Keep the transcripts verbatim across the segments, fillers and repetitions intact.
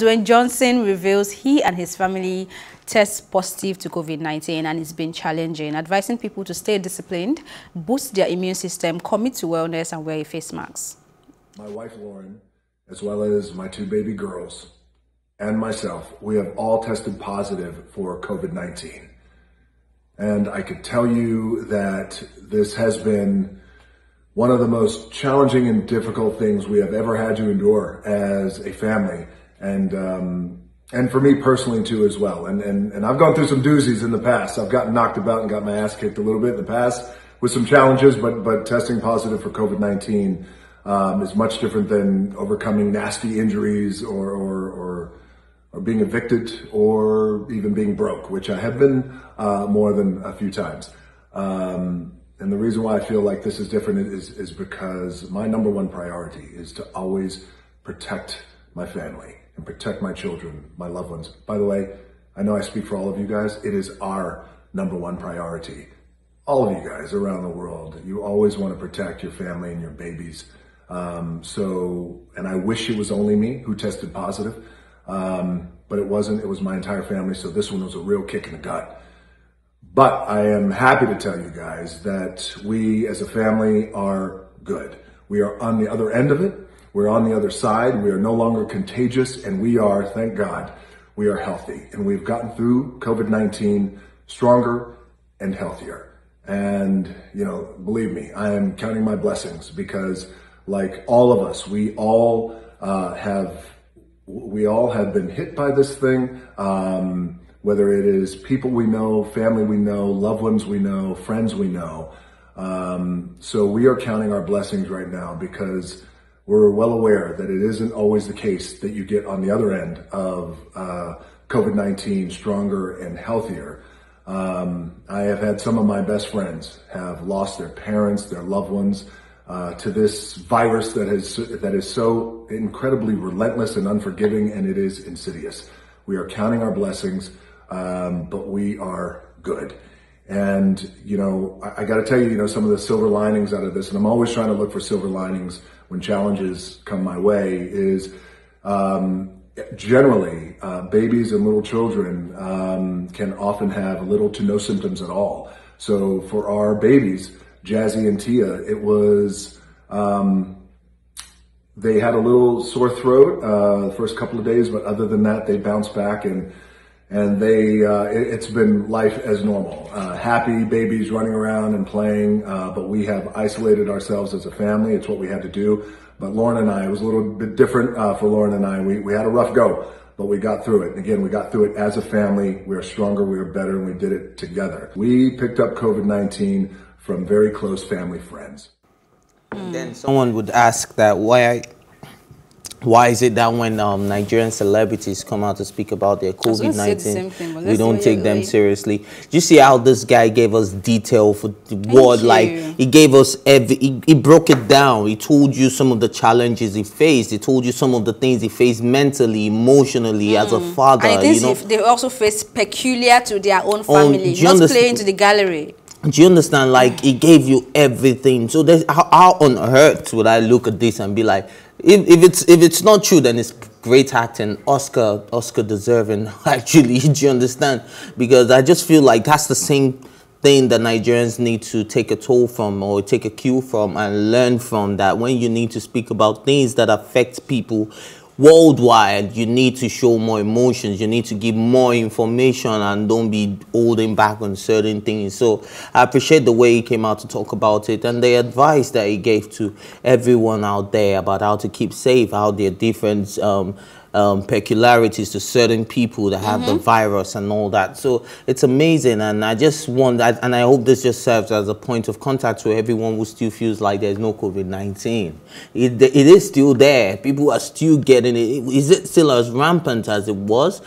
Dwayne Johnson reveals he and his family test positive to COVID nineteen, and it's been challenging, advising people to stay disciplined, boost their immune system, commit to wellness, and wear a face mask. My wife, Lauren, as well as my two baby girls and myself, we have all tested positive for COVID nineteen. And I could tell you that this has been one of the most challenging and difficult things we have ever had to endure as a family. And um, and for me personally too as well. And, and and I've gone through some doozies in the past. I've gotten knocked about and got my ass kicked a little bit in the past with some challenges, but but testing positive for COVID nineteen um, is much different than overcoming nasty injuries or, or, or, or being evicted or even being broke, which I have been uh, more than a few times. Um, and the reason why I feel like this is different is, is because my number one priority is to always protect my family and protect my children, my loved ones. By the way, I know I speak for all of you guys. It is our number one priority. All of you guys around the world, you always want to protect your family and your babies. Um, so, and I wish it was only me who tested positive, um, but it wasn't. It was my entire family. So this one was a real kick in the gut. But I am happy to tell you guys that we as a family are good. We are on the other end of it. We're on the other side. We are no longer contagious, and we are, thank God, we are healthy. And we've gotten through COVID nineteen stronger and healthier. And, you know, believe me, I am counting my blessings because, like all of us, we all uh, have we all have been hit by this thing, um, whether it is people we know, family we know, loved ones we know, friends we know. Um, so we are counting our blessings right now because we're well aware that it isn't always the case that you get on the other end of uh, COVID nineteen stronger and healthier. Um, I have had some of my best friends have lost their parents, their loved ones uh, to this virus that is, that is so incredibly relentless and unforgiving, and it is insidious. We are counting our blessings, um, but we are good. And, you know, I, I got to tell you, you know, some of the silver linings out of this, and I'm always trying to look for silver linings when challenges come my way, is um, generally uh, babies and little children um, can often have little to no symptoms at all. So for our babies, Jazzy and Tia, it was, um, they had a little sore throat uh, the first couple of days, but other than that, they bounced back and and they uh, it, it's been life as normal. Uh, happy babies running around and playing, uh, but we have isolated ourselves as a family. It's what we had to do. But Lauren and I, it was a little bit different uh, for Lauren and I. We, we had a rough go, but we got through it. And again, we got through it as a family. We are stronger, we are better, and we did it together. We picked up COVID nineteen from very close family friends. Mm. Then someone would ask that why I Why is it that when um, Nigerian celebrities come out to speak about their COVID nineteen, we don't take them seriously? Do you see how this guy gave us detail for the word? Like, he gave us every, he, he broke it down. He told you some of the challenges he faced. He told you some of the things he faced mentally, emotionally, mm. as a father. And you know, they also face peculiar to their own family, on, not playing to the gallery. Do you understand? Like, he gave you everything. So there's, how, how on earth would I look at this and be like, If, if it's if it's not true, then it's great acting, Oscar Oscar deserving, actually. Do you understand? Because I just feel like that's the same thing that Nigerians need to take a toll from or take a cue from and learn from, that when you need to speak about things that affect people worldwide, you need to show more emotions, you need to give more information and don't be holding back on certain things. So I appreciate the way he came out to talk about it and the advice that he gave to everyone out there about how to keep safe, how their different um, um, peculiarities to certain people that have mm-hmm. the virus and all that. So it's amazing, and I just want that, and I hope this just serves as a point of contact to everyone who still feels like there's no COVID nineteen. It, it is still there. People are still getting it. Is it still as rampant as it was?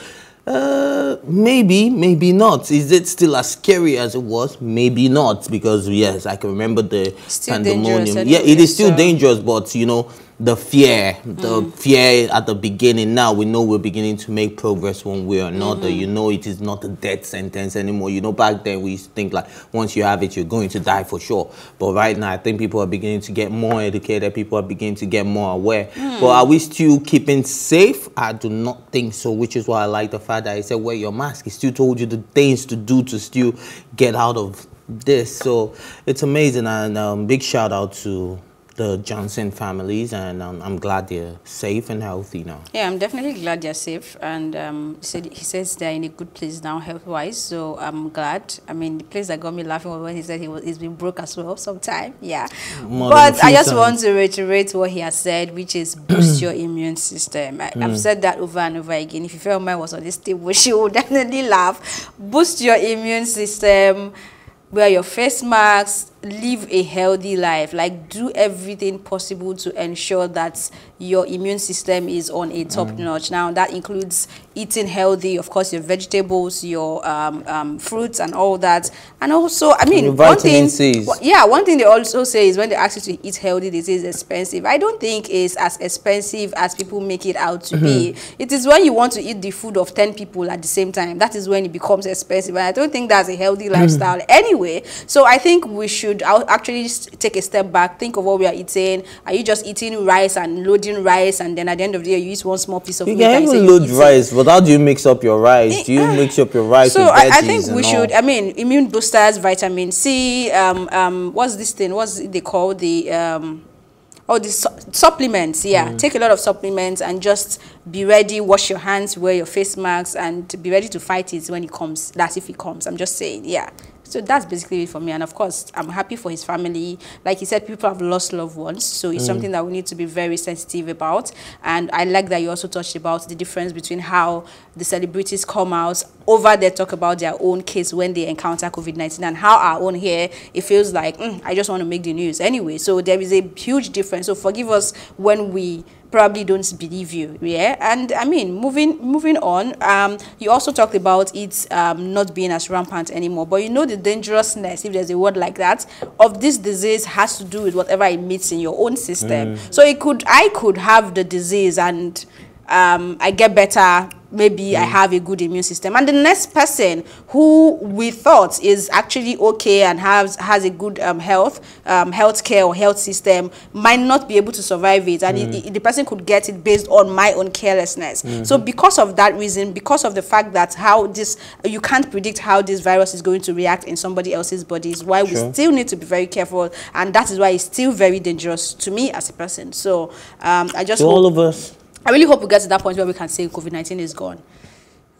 Uh, maybe, maybe not. Is it still as scary as it was? Maybe not, because yes, I can remember the still pandemonium. Yeah, it is still so dangerous, but you know, the fear, the mm. fear at the beginning. Now we know we're beginning to make progress one way or another. Mm-hmm. You know, it is not a death sentence anymore. You know, back then we used to think like once you have it, you're going to die for sure. But right now, I think people are beginning to get more educated. People are beginning to get more aware. Mm. But are we still keeping safe? I do not think so, which is why I like the fact that he said, wear your mask. He still told you the things to do to still get out of this. So it's amazing. And um, big shout out to the Johnson families, and um, I'm glad they're safe and healthy now. Yeah, I'm definitely glad they're safe, and um, he, said, he says they're in a good place now health-wise, so I'm glad. I mean, the place that got me laughing was when he said he was, he's been broke as well sometime, yeah. More but I just times. want to reiterate what he has said, which is boost your immune system. I, mm. I've said that over and over again. If you felt mine was on this table, she would definitely laugh. Boost your immune system. Wear your face masks, live a healthy life, like do everything possible to ensure that your immune system is on a top mm. notch. Now that includes eating healthy, of course, your vegetables, your um, um, fruits and all that. And also, I mean, one thing, yeah, one thing they also say is when they ask you to eat healthy, they say it's expensive. I don't think it's as expensive as people make it out to be. It is when you want to eat the food of ten people at the same time, that is when it becomes expensive. And I don't think that's a healthy lifestyle anyway. So I think we should actually take a step back, think of what we are eating. Are you just eating rice and loading rice, and then at the end of the day you eat one small piece of meat? You can even load rice, but how do you mix up your rice? Do you mix up your rice with veggies and all? So I think we should, I mean, immune boosters, vitamin C, um, um, what's this thing? What's they call the... Um, Oh, the su supplements, yeah. Mm. Take a lot of supplements and just be ready, wash your hands, wear your face masks, and be ready to fight it when it comes. That's if it comes. I'm just saying, yeah. So that's basically it for me. And of course, I'm happy for his family. Like he said, people have lost loved ones. So it's mm. something that we need to be very sensitive about. And I like that you also touched about the difference between how the celebrities come out over there, talk about their own case when they encounter COVID nineteen, and how our own here, it feels like, mm, I just want to make the news anyway. So there is a huge difference. So forgive us when we probably don't believe you, yeah? And I mean, moving moving on, um, you also talked about it um, not being as rampant anymore. But you know the dangerousness, if there's a word like that, of this disease has to do with whatever it meets in your own system. Mm. So it could, I could have the disease and um, I get better. Maybe mm. I have a good immune system, and the next person who we thought is actually okay and has has a good um, health, um, health care or health system might not be able to survive it, and mm. it, it, the person could get it based on my own carelessness. Mm-hmm. So because of that reason, because of the fact that how this, you can't predict how this virus is going to react in somebody else's body, is why sure. we still need to be very careful, and that is why it's still very dangerous to me as a person. So um, I just to all of us. I really hope we get to that point where we can say COVID nineteen is gone.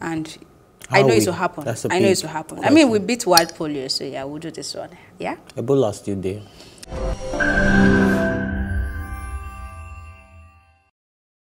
And How I know it will happen. I know it will happen. Question. I mean, we beat wild polio, so yeah, we'll do this one. Yeah? Ebola's still there.